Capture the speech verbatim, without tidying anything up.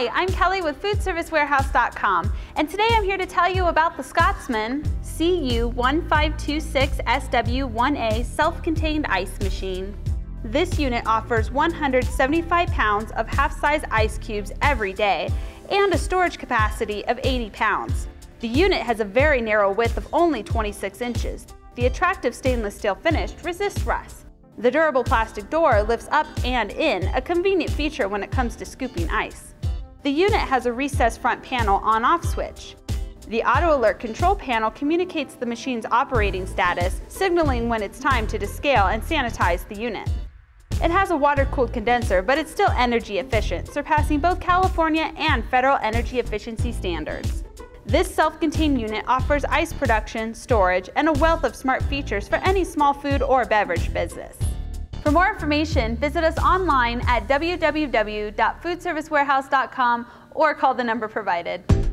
Hi, I'm Kelly with food service warehouse dot com, and today I'm here to tell you about the Scotsman C U one five two six S W one A self-contained ice machine. This unit offers one hundred seventy-five pounds of half-size ice cubes every day and a storage capacity of eighty pounds. The unit has a very narrow width of only twenty-six inches. The attractive stainless steel finish resists rust. The durable plastic door lifts up and in, a convenient feature when it comes to scooping ice. The unit has a recessed front panel on-off switch. The AutoAlert control panel communicates the machine's operating status, signaling when it's time to descale and sanitize the unit. It has a water-cooled condenser, but it's still energy efficient, surpassing both California and federal energy efficiency standards. This self-contained unit offers ice production, storage, and a wealth of smart features for any small food or beverage business. For more information, visit us online at w w w dot food service warehouse dot com or call the number provided.